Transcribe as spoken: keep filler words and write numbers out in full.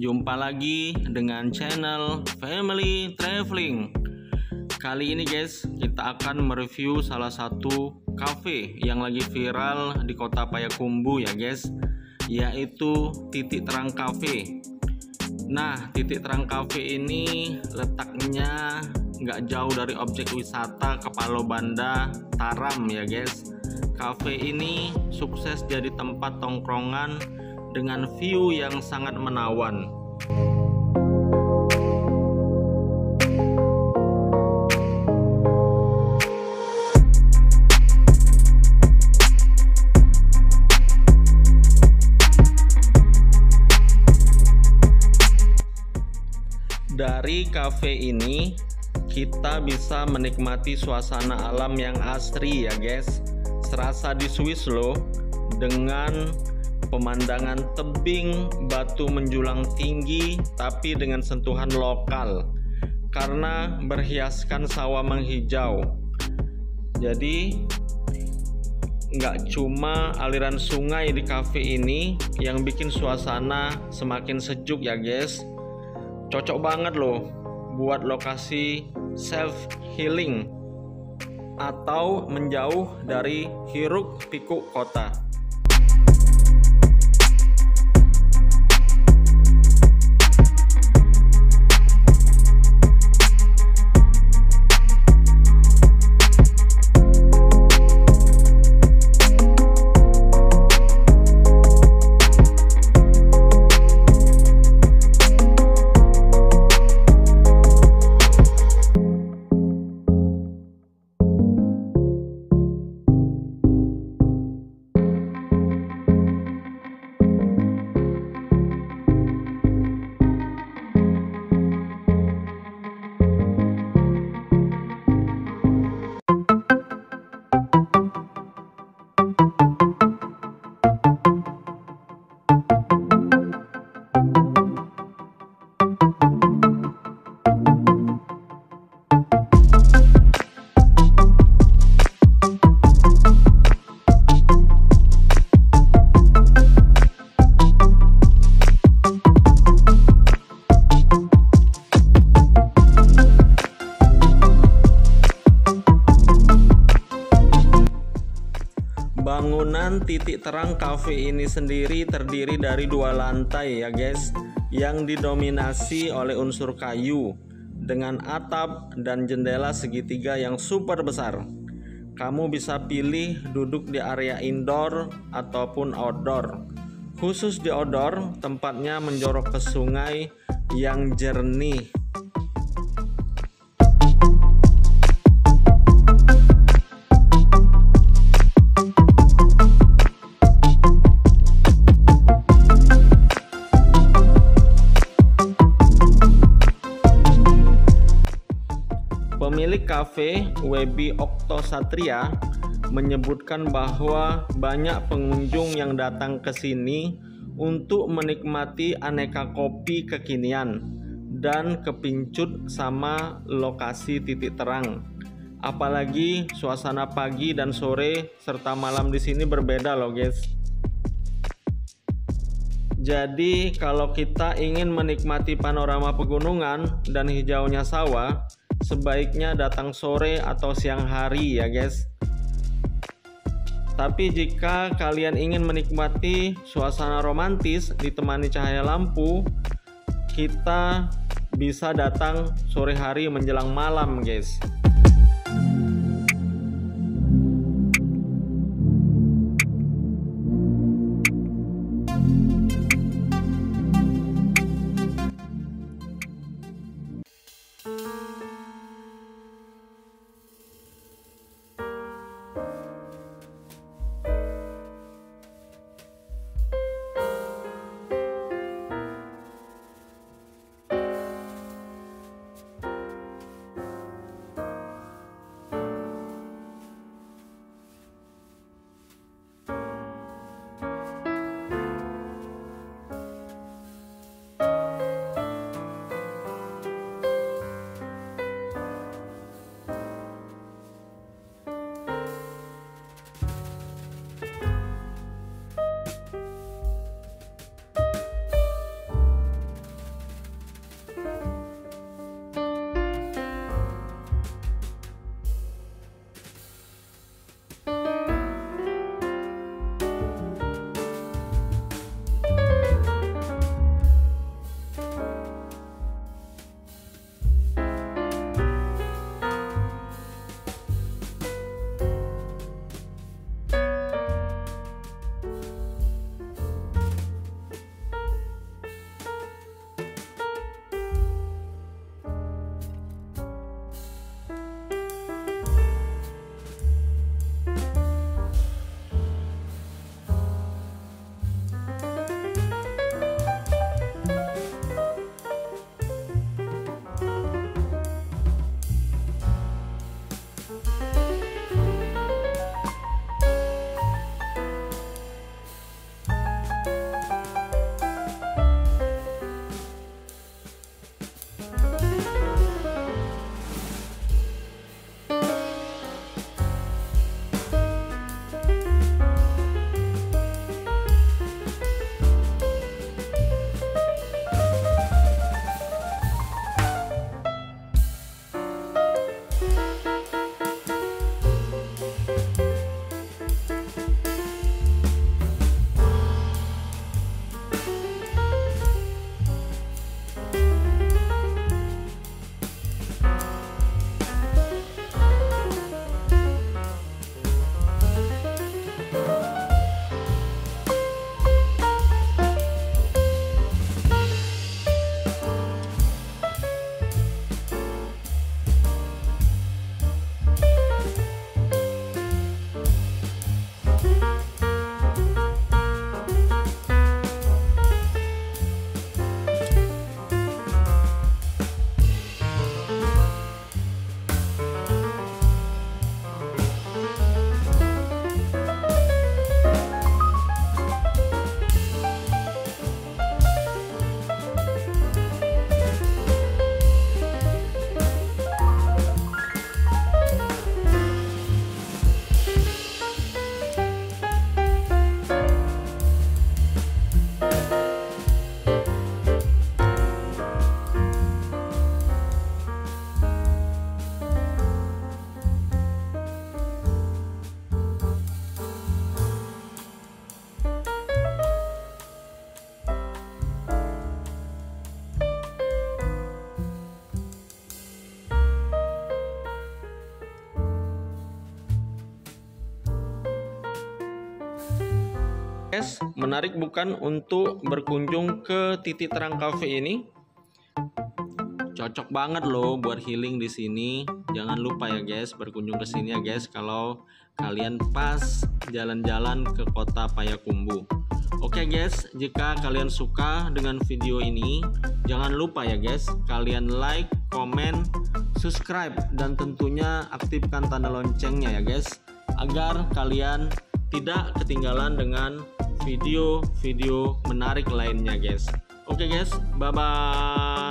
Jumpa lagi dengan channel Family Traveling. Kali ini guys, kita akan mereview salah satu cafe yang lagi viral di kota Payakumbuh ya guys, yaitu Titik Terang Cafe. Nah, Titik Terang Cafe ini letaknya nggak jauh dari objek wisata Kepala Banda Taram ya guys. Cafe ini sukses jadi tempat tongkrongan dengan view yang sangat menawan. Dari cafe ini kita bisa menikmati suasana alam yang asri ya guys, serasa di Swiss loh, dengan pemandangan tebing batu menjulang tinggi tapi dengan sentuhan lokal karena berhiaskan sawah menghijau. Jadi nggak cuma aliran sungai di cafe ini yang bikin suasana semakin sejuk ya guys, cocok banget loh buat lokasi self healing atau menjauh dari hiruk pikuk kota. Bangunan Titik Terang Cafe ini sendiri terdiri dari dua lantai ya guys, yang didominasi oleh unsur kayu dengan atap dan jendela segitiga yang super besar. Kamu bisa pilih duduk di area indoor ataupun outdoor. Khusus di outdoor, tempatnya menjorok ke sungai yang jernih. Pemilik cafe, Webi Okto Satria, menyebutkan bahwa banyak pengunjung yang datang ke sini untuk menikmati aneka kopi kekinian dan kepincut sama lokasi Titik Terang. Apalagi suasana pagi dan sore serta malam di sini berbeda loh guys. Jadi kalau kita ingin menikmati panorama pegunungan dan hijaunya sawah, sebaiknya datang sore atau siang hari ya guys. Tapi jika kalian ingin menikmati suasana romantis ditemani cahaya lampu, kita bisa datang sore hari menjelang malam guys. guys, menarik bukan untuk berkunjung ke Titik Terang Cafe ini? Cocok banget loh buat healing di sini. Jangan lupa ya guys, berkunjung ke sini ya guys kalau kalian pas jalan-jalan ke kota Payakumbuh. Oke guys, jika kalian suka dengan video ini, jangan lupa ya guys, kalian like, komen, subscribe, dan tentunya aktifkan tanda loncengnya ya guys, agar kalian tidak ketinggalan dengan video-video menarik lainnya guys. Oke guys, bye-bye.